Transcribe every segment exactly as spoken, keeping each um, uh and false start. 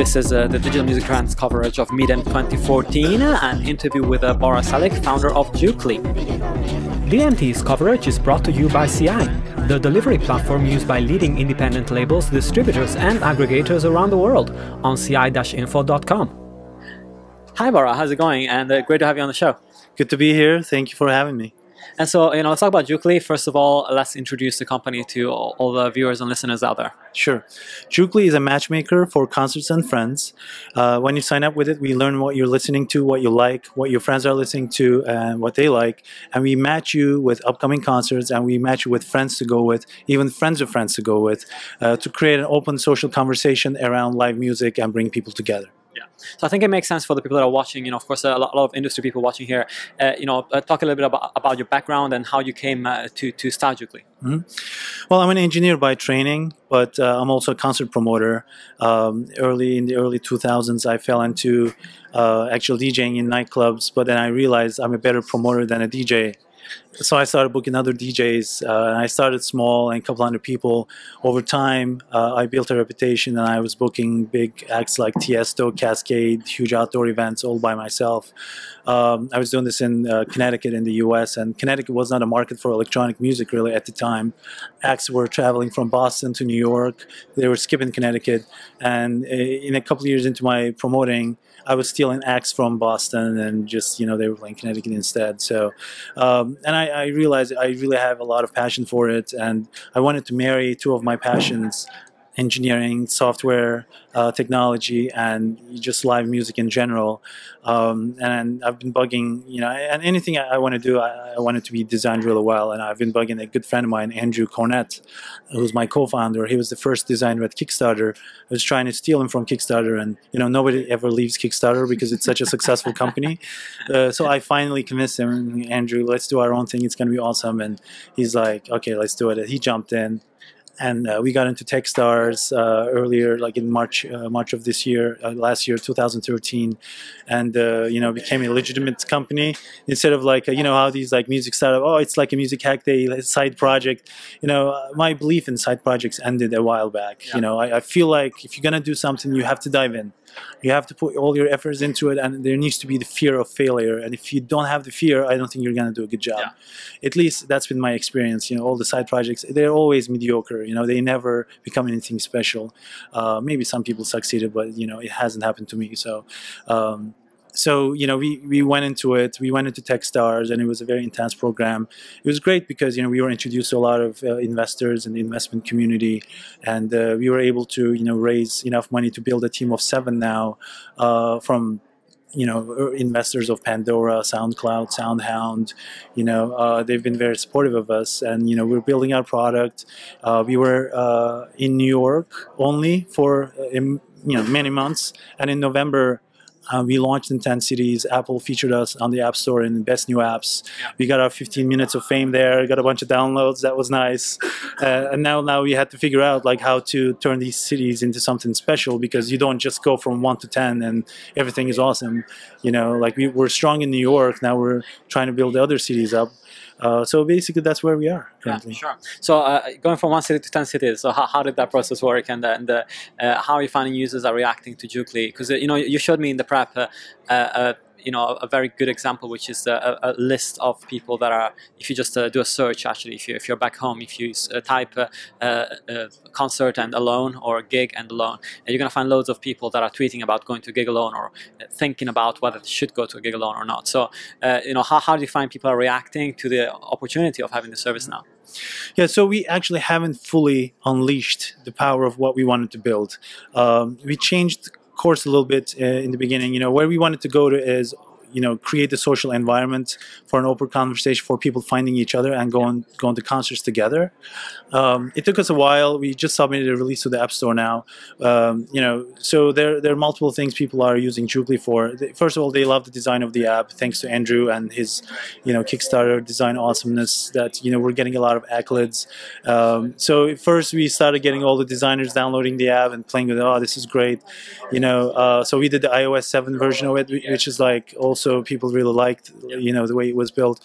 This is uh, the Digital Music Trends coverage of Midem twenty fourteen, an interview with uh, Bora Celik, founder of Jukely. D M T's coverage is brought to you by C I, the delivery platform used by leading independent labels, distributors and aggregators around the world, on C I info dot com. Hi Bora, how's it going? And uh, great to have you on the show. Good to be here, thank you for having me. And so, you know, let's talk about Jukely. First of all, let's introduce the company to all, all the viewers and listeners out there. Sure. Jukely is a matchmaker for concerts and friends. Uh, when you sign up with it, we learn what you're listening to, what you like, what your friends are listening to, and what they like. And we match you with upcoming concerts, and we match you with friends to go with, even friends of friends to go with, uh, to create an open social conversation around live music and bring people together. Yeah. So I think it makes sense for the people that are watching, you know, of course, a lot, a lot of industry people watching here, uh, you know, uh, talk a little bit about, about your background and how you came uh, to, to start Jukely. Mm-hmm. Well, I'm an engineer by training, but uh, I'm also a concert promoter. Um, early in the early two thousands, I fell into uh, actual DJing in nightclubs, but then I realized I'm a better promoter than a D J. So I started booking other D Js, uh, and I started small and a couple hundred people. Over time, uh, I built a reputation, and I was booking big acts like Tiesto, Cascade, huge outdoor events all by myself. Um, I was doing this in uh, Connecticut in the U S, and Connecticut was not a market for electronic music really at the time. Acts were traveling from Boston to New York. They were skipping Connecticut, and in a couple of years into my promoting, I was stealing acts from Boston, and just, you know, they were playing Connecticut instead. So, um, and I, I realized I really have a lot of passion for it, and I wanted to marry two of my passions: engineering, software, uh, technology, and just live music in general. Um, and I've been bugging, you know, and anything I, I want to do, I, I want it to be designed really well. And I've been bugging a good friend of mine, Andrew Cornett, who's my co-founder. He was the first designer at Kickstarter. I was trying to steal him from Kickstarter, and, you know, nobody ever leaves Kickstarter because it's such a successful company. Uh, so I finally convinced him, Andrew, let's do our own thing. It's going to be awesome. And he's like, okay, let's do it. He jumped in. And uh, we got into Techstars uh, earlier, like in March, uh, March of this year, uh, last year, twenty thirteen, and uh, you know, became a legitimate company instead of like, you know, how these like music startup, oh, it's like a music hack day, side project. You know, my belief in side projects ended a while back. Yeah. You know, I, I feel like if you're gonna do something, you have to dive in. You have to put all your efforts into it, and there needs to be the fear of failure. And if you don't have the fear, I don't think you're going to do a good job. Yeah. At least that's been my experience. You know, all the side projects, they're always mediocre. You know, they never become anything special. Uh, maybe some people succeeded, but, you know, it hasn't happened to me. So, um, so you know, we, we went into it. We went into Techstars, and it was a very intense program. It was great because, you know, we were introduced to a lot of uh, investors in the investment community, and uh, we were able to, you know, raise enough money to build a team of seven now uh, from, you know, investors of Pandora, SoundCloud, SoundHound. You know, uh, they've been very supportive of us, and, you know, we're building our product. Uh, we were uh, in New York only for, uh, in, you know, many months, and in November, Uh, we launched in ten cities. Apple featured us on the App Store in Best New Apps. Yeah. We got our fifteen minutes of fame there. Got a bunch of downloads. That was nice. Uh, and now, now we had to figure out like how to turn these cities into something special, because you don't just go from one to ten and everything is awesome. You know, like we were strong in New York. Now we're trying to build the other cities up. Uh, so basically, that's where we are currently. Yeah, sure. So uh, going from one city to ten cities. So how, how did that process work, and, and uh, uh, how are you finding users are reacting to Jukely? Because uh, you know, you showed me in the prep, uh, uh, uh, you know, a very good example, which is a, a list of people that are. If you just uh, do a search, actually, if you if you're back home, if you uh, type uh, uh, concert and alone, or gig and alone, you're gonna find loads of people that are tweeting about going to a gig alone, or thinking about whether they should go to a gig alone or not. So, uh, you know, how how do you find people are reacting to the opportunity of having the service now? Yeah, so we actually haven't fully unleashed the power of what we wanted to build. Um, we changed course a little bit uh, in the beginning. You know, where we wanted to go to is, you know, create a social environment for an open conversation, for people finding each other and going, going to concerts together. Um, it took us a while. We just submitted a release to the App Store now. Um, you know, so there, there are multiple things people are using Jukely for. First of all, they love the design of the app, thanks to Andrew and his, you know, Kickstarter design awesomeness that, you know, we're getting a lot of accolades. Um, so first we started getting all the designers downloading the app and playing with it. Oh, this is great. You know, uh, so we did the iOS seven version of it, which is like also So people really liked, you know, the way it was built.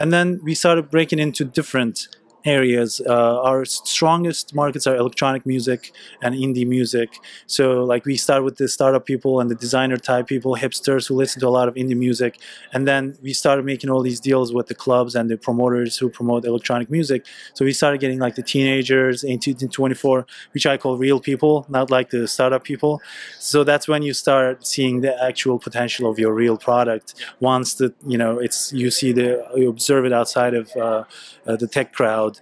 And then we started breaking into different areas. Uh, our strongest markets are electronic music and indie music. So like we start with the startup people and the designer type people, hipsters who listen to a lot of indie music. And then we started making all these deals with the clubs and the promoters who promote electronic music. So we started getting like the teenagers, eighteen to twenty-four, which I call real people, not like the startup people. So that's when you start seeing the actual potential of your real product. Once the, you know, it's, you see the, you observe it outside of uh, uh, the tech crowd.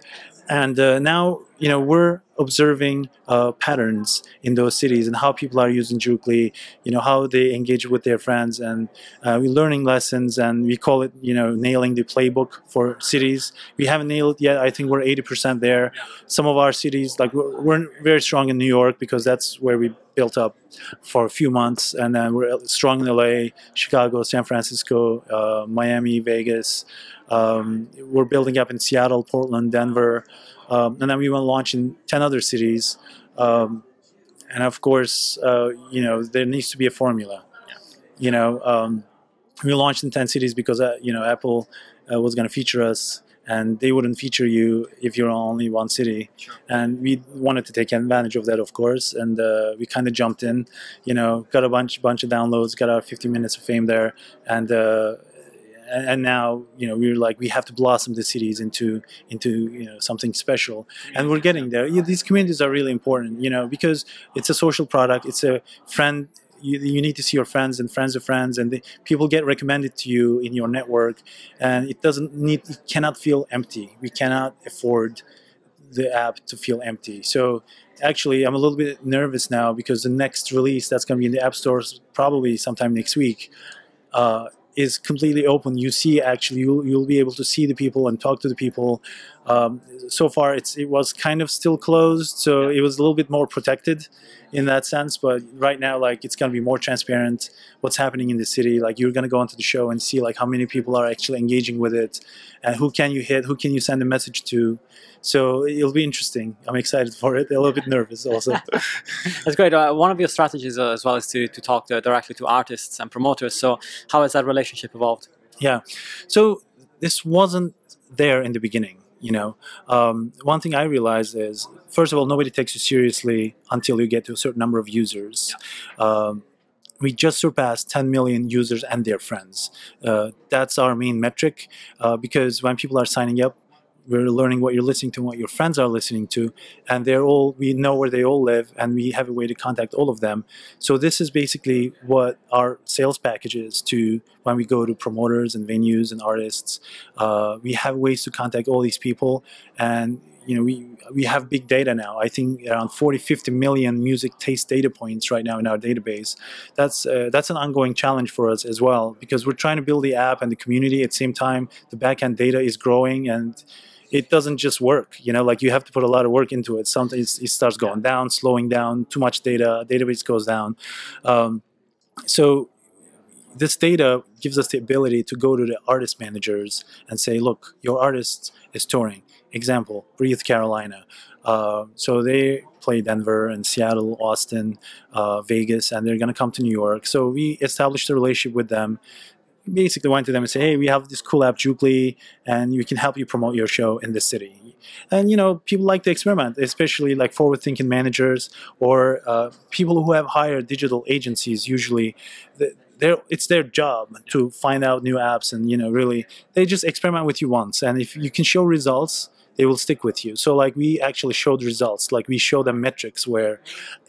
And uh, now, you know, we're observing uh, patterns in those cities and how people are using Jukely, you know, how they engage with their friends, and uh, we're learning lessons, and we call it, you know, nailing the playbook for cities. We haven't nailed it yet. I think we're eighty percent there. Some of our cities, like we're, we're very strong in New York because that's where we built up for a few months, and then we're strong in L A, Chicago, San Francisco, uh, Miami, Vegas. Um, we're building up in Seattle, Portland, Denver, um, and then we want to launch in ten other cities. Um, and of course, uh, you know, there needs to be a formula. Yeah. You know, um, we launched in ten cities because, uh, you know, Apple uh, was going to feature us, and they wouldn't feature you if you're only one city. Sure. And we wanted to take advantage of that, of course, and uh, we kind of jumped in, you know, got a bunch, bunch of downloads, got our fifty minutes of fame there, and... Uh, And now, you know, we're like, we have to blossom the cities into, into you know, something special. And we're getting there. Yeah, these communities are really important, you know, because it's a social product. It's a friend. You, you need to see your friends and friends of friends. And the, people get recommended to you in your network. And it doesn't need, it cannot feel empty. We cannot afford the app to feel empty. So actually, I'm a little bit nervous now because the next release that's going to be in the app stores probably sometime next week, uh, is completely open. You see, actually, you'll, you'll be able to see the people and talk to the people. Um, so far, it's, it was kind of still closed, so it was a little bit more protected in that sense. But right now, like, it's going to be more transparent what's happening in the city. Like, you're going to go onto the show and see, like, how many people are actually engaging with it, and who can you hit, who can you send a message to. So it'll be interesting. I'm excited for it. A little bit nervous also. That's great. Uh, one of your strategies uh, as well is to, to talk to, directly to artists and promoters. So how has that relationship evolved? Yeah. So this wasn't there in the beginning. You know, um, one thing I realized is, first of all, nobody takes you seriously until you get to a certain number of users. Yeah. Um, we just surpassed ten million users and their friends. Uh, that's our main metric, uh, because when people are signing up, we're learning what you're listening to and what your friends are listening to, and they're all, we know where they all live, and we have a way to contact all of them. So this is basically what our sales package is to when we go to promoters and venues and artists. Uh, we have ways to contact all these people, and you know, we, we have big data now. I think around forty, fifty million music taste data points right now in our database. That's, uh, that's an ongoing challenge for us as well, because we're trying to build the app and the community at the same time. The back-end data is growing, and it doesn't just work. You know, like, you have to put a lot of work into it. Sometimes it starts going down, slowing down, too much data, database goes down. Um, so this data gives us the ability to go to the artist managers and say, look, your artist is touring. Example, Breathe Carolina. Uh, so they play Denver and Seattle, Austin, uh, Vegas, and they're going to come to New York. So we established a relationship with them. Basically went to them and said, hey, we have this cool app, Jukely, and we can help you promote your show in this city. And, you know, people like to experiment, especially like forward-thinking managers or uh, people who have hired digital agencies usually. The, They're, it's their job to find out new apps, and you know, really, they just experiment with you once, and if you can show results, they will stick with you. So like, we actually showed results. Like, we showed them metrics where,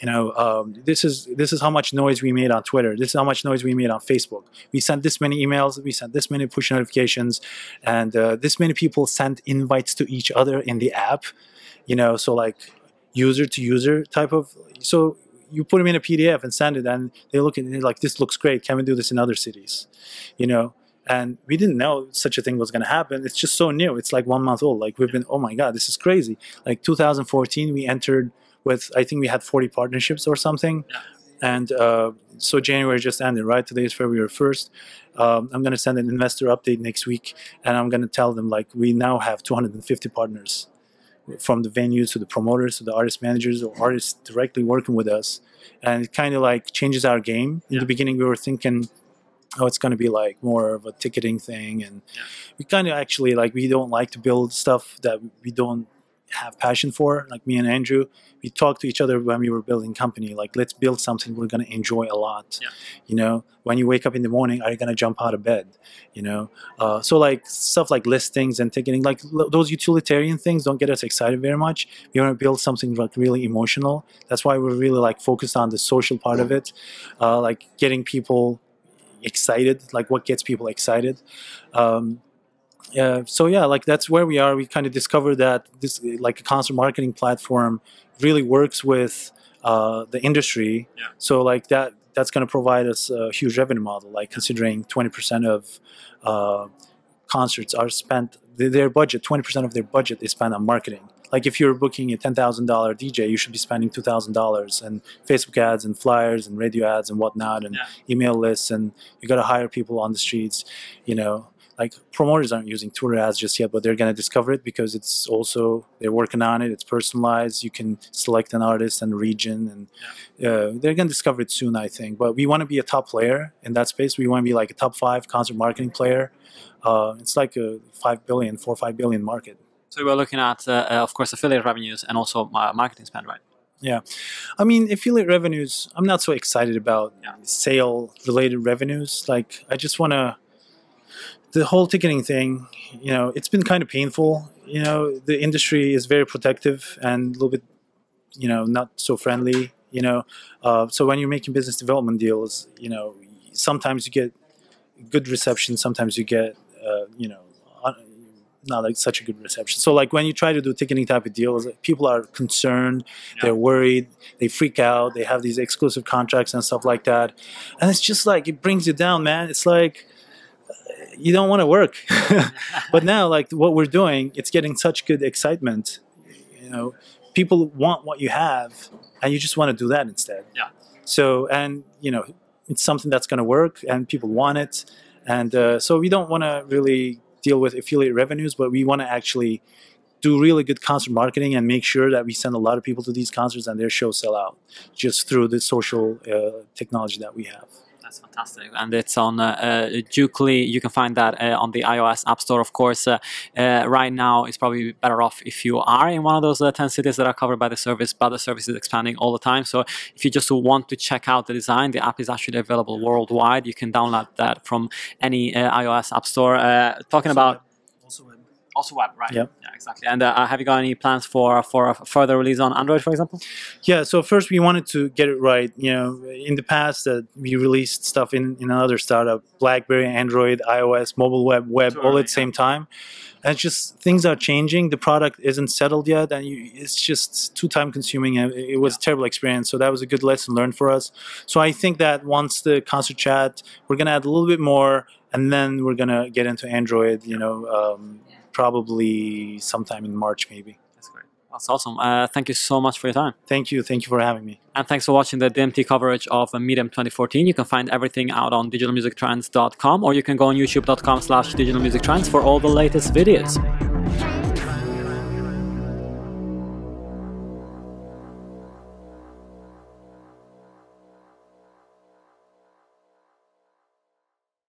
you know, um, this is this is how much noise we made on Twitter. This is how much noise we made on Facebook. We sent this many emails. We sent this many push notifications, and uh, this many people sent invites to each other in the app. You know, so like user to user type of so. You put them in a P D F and send it, and they look at it like, this looks great. Can we do this in other cities? You know, and we didn't know such a thing was going to happen. It's just so new. It's like one month old. Like, we've been, oh my God, this is crazy. Like two thousand fourteen, we entered with, I think we had forty partnerships or something. Yeah. And uh, so January just ended, right? Today is February first. Um, I'm going to send an investor update next week, and I'm going to tell them, like, we now have two hundred fifty partners, from the venues to the promoters to the artist managers or artists directly working with us. And it kind of like changes our game. In yeah. the beginning, we were thinking, oh, it's going to be like more of a ticketing thing. And yeah. we kind of actually, like, we don't like to build stuff that we don't have passion for. Like me and Andrew, we talked to each other when we were building company, like, let's build something we're going to enjoy a lot. Yeah. You know, when you wake up in the morning, are you going to jump out of bed? You know, uh, so like stuff like listings and ticketing, like those utilitarian things don't get us excited very much. We want to build something like really emotional. That's why we're really like focused on the social part of it, uh, like getting people excited, like what gets people excited. Um, Uh, so yeah, like that's where we are. We kind of discovered that this, like, a concert marketing platform really works with uh, the industry. Yeah. So like that, that's going to provide us a huge revenue model. Like, considering twenty percent of uh, concerts are spent, their budget, twenty percent of their budget is spent on marketing. Like, if you're booking a ten thousand dollar D J, you should be spending two thousand dollars and Facebook ads and flyers and radio ads and whatnot, and yeah. email lists, and you got to hire people on the streets, you know. Like, promoters aren't using tour ads just yet, but they're going to discover it because it's also, they're working on it. It's personalized. You can select an artist and region, and yeah. uh, they're going to discover it soon, I think. But we want to be a top player in that space. We want to be like a top five concert marketing player. Uh, it's like a five billion, four or five billion market. So we're looking at, uh, of course, affiliate revenues and also marketing spend, right? Yeah. I mean, affiliate revenues, I'm not so excited about yeah. sale-related revenues. Like, I just want to... The whole ticketing thing, you know, it's been kind of painful. You know, the industry is very protective and a little bit, you know, not so friendly, you know. Uh, so when you're making business development deals, you know, sometimes you get good reception, sometimes you get, uh, you know, not like such a good reception. So like when you try to do ticketing type of deals, people are concerned, yeah. they're worried, they freak out, they have these exclusive contracts and stuff like that. And it's just like, it brings you down, man. It's like, you don't want to work. But now, like, what we're doing, it's getting such good excitement. You know, people want what you have, and you just want to do that instead. Yeah. So, and, you know, it's something that's going to work, and people want it. And uh, so we don't want to really deal with affiliate revenues, but we want to actually do really good concert marketing and make sure that we send a lot of people to these concerts and their shows sell out just through the social uh, technology that we have. That's fantastic. And it's on uh, uh, Jukely. You can find that uh, on the iOS App Store, of course. Uh, uh, right now, it's probably better off if you are in one of those uh, ten cities that are covered by the service, but the service is expanding all the time. So if you just want to check out the design, the app is actually available worldwide. You can download that from any uh, iOS App Store. Uh, talking also about... Web. Also web. Also web, right? Yep. Yeah, exactly. And uh, have you got any plans for, for a further release on Android, for example? Yeah, so first we wanted to get it right. You know, in the past, uh, we released stuff in, in another startup, BlackBerry, Android, iOS, mobile web, web, sure, all at the yeah. same time. And it's just, things are changing. The product isn't settled yet, and you, it's just too time-consuming. And it was yeah. a terrible experience, so that was a good lesson learned for us. So I think that once the concert chat, we're going to add a little bit more, and then we're going to get into Android, you know, um, yeah. probably sometime in March, maybe. That's great. That's awesome. Uh, thank you so much for your time. Thank you. Thank you for having me. And thanks for watching the D M T coverage of Midem twenty fourteen. You can find everything out on digital music trends dot com, or you can go on youtube dot com slash digital music trends for all the latest videos.